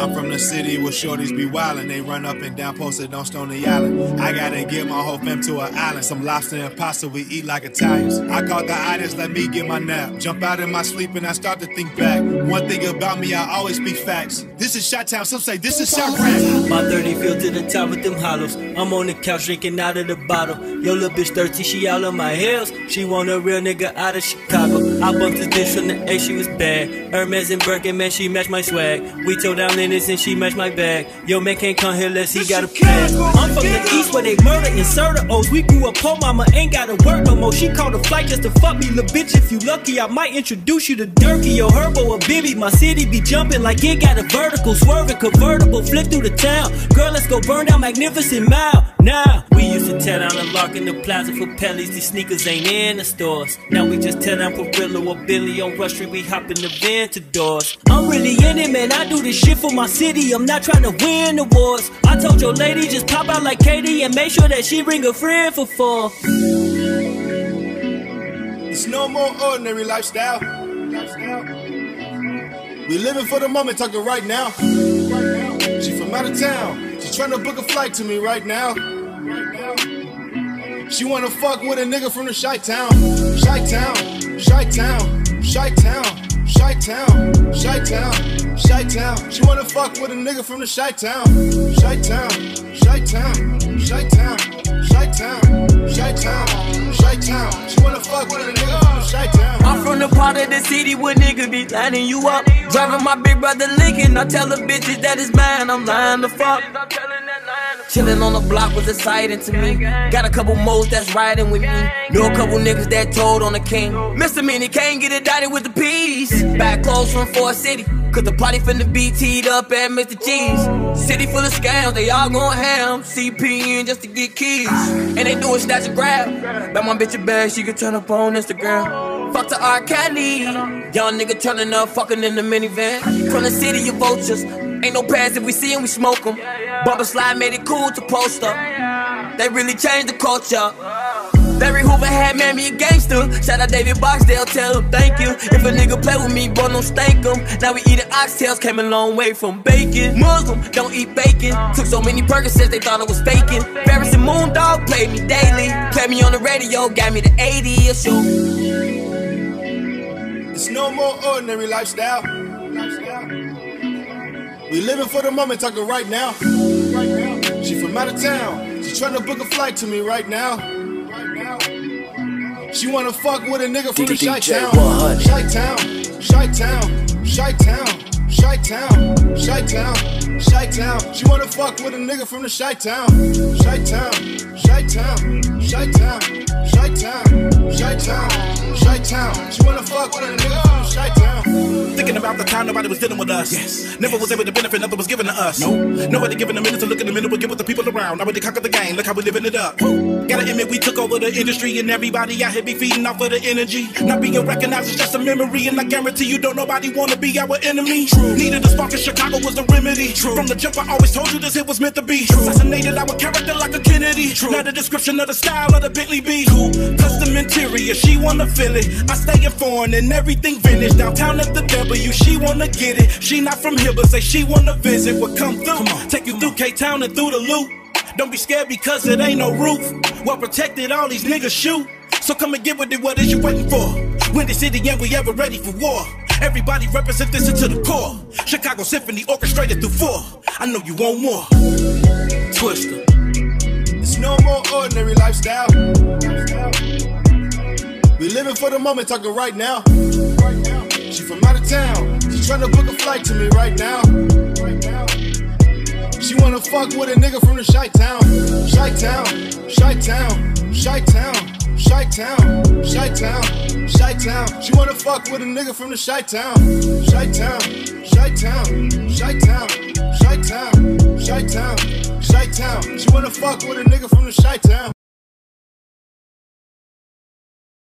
I'm from the city where shorties be wildin'. They run up and down posted on Stony Island. I gotta get my whole fam to an island. Some lobster and pasta we eat like Italians. I caught the itis, let me get my nap. Jump out of my sleep and I start to think back. One thing about me, I always speak facts. This is Shot Town, some say this is Shot Rack. My 30 filled to the top with them hollows. I'm on the couch drinking out of the bottle. Yo, little bitch thirsty, she all on my heels. She want a real nigga out of Chicago. I bumped this bitch from the A, she was bad. Hermes and Birkin, man, she matched my swag. We told down in this and she matched my bag. Yo, man can't come here less he got a plan. I'm from the east where they murder and serve the O's. We grew up poor, mama ain't gotta work no more. She called a flight just to fuck me, little bitch. If you lucky, I might introduce you to Durkee. Yo, Herbo or Bibby, my city be jumping like it got a vertical. Swerving convertible, flip through the town. Girl, let's go burn down Magnificent Mile. Now, we used to tear down the Lark in the plaza for pellies. These sneakers ain't in the stores. Now we just tear down Ferillo or Billy. On Rush Street, we hop in the Vantadors. I'm really in it, man, I do this shit for my city, I'm not trying to win awards. I told your lady just pop out like Katie and make sure that she bring a friend for four. It's no more ordinary lifestyle. We living for the moment, talking right now. She from out of town, she trying to book a flight to me right now. She wanna fuck with a nigga from the Chi-Town. Chi-Town, Chi-Town, Chi-Town. Chi-Town, Chi-Town, Chi-Town. She wanna fuck with a nigga from the Chi-Town. Chi-Town, Chi-Town, Chi-Town, Chi-Town, Chi-Town, Chi-Town. She wanna fuck with a nigga from the Chi-Town. I'm from the part of the city where niggas be lining you up. Driving my big brother Lincoln, I tell the bitches that it's mine, I'm lying to fuck. Chillin' on the block was exciting to me. Got a couple moles that's riding with me. Know a couple niggas that told on the king. Misdemeanor, can't get indicted with the peace. Back close from Ford City, cause the party finna be teed up at Mr. G's. City full of scams, they all gon' ham. CP in just to get keys. And they do a snatch and grab. Got my bitch a bag, she can turn up on Instagram. Fuck to R. Kelly. Young nigga turnin' up, fuckin' in the minivan. From the city, you vultures. Ain't no pass if we see him, we smoke him. Bubba Slide made it cool to post up. They really changed the culture. Barry Hoover had made me a gangster. Shout out David Boxdale, tell him thank you. If a nigga play with me, boy, don't stank him. Now we eating oxtails, came a long way from bacon. Muslim, don't eat bacon. Took so many Percocets, they thought I was faking. Barry's and Moondog played me daily. Played me on the radio, got me the 80 or so. It's no more ordinary lifestyle. We living for the moment, talking right now. She from out of town, she trying to book a flight to me right now. She wanna fuck with a nigga from the Chi-Town. Chi-Town, Chi-Town, Chi-Town, Chi-Town, Chi-Town, Chi-Town. She wanna fuck with a nigga from the Chi-Town. Chi-Town, Chi-Town, Chi-Town, Chi-Town, Chi-Town, Chi-Town. She wanna fuck with a nigga from the Chi-Town. Thinking about the time nobody was dealing with us. Yes. Never was able to benefit, nothing was given to us. Nope. Nobody giving a minute to look in the mirror, but get with the people around. Already conquered the game, look how we living it up. Gotta admit we took over the industry and everybody out here be feeding off of the energy. Not being recognized is just a memory, and I guarantee you don't nobody wanna be our enemy. True. Needed a spark in Chicago was the remedy. True. From the jump I always told you this hit was meant to be. True. Assassinated our character like a Kennedy. True. Not a description of the style of the Bentley B. Cool. Custom interior, she wanna feel it. I stay in foreign and everything vintage. Downtown at the W, she wanna get it. She not from here but say she wanna visit. Well come through, take you through K-Town and through the loop. Don't be scared because it ain't no roof. Well protected, all these niggas shoot. So come and get with it, what is you waiting for? When the city and we ever ready for war. Everybody represent this into the core. Chicago Symphony orchestrated through four. I know you want more. Twista. It's no more ordinary lifestyle. We living for the moment, talking right now. She from out of town, she trying to book a flight to me right now. She wanna fuck with a nigga from the Chi-Town. Chi-Town, Chi-Town, Chi-Town, Chi-Town, Chi-Town, Chi-Town. She wanna fuck with a nigga from the Chi-Town. Chi-Town, Chi-Town, Chi-Town, Chi-Town, Chi-Town, Chi-Town. She wanna fuck with a nigga from the Chi-Town.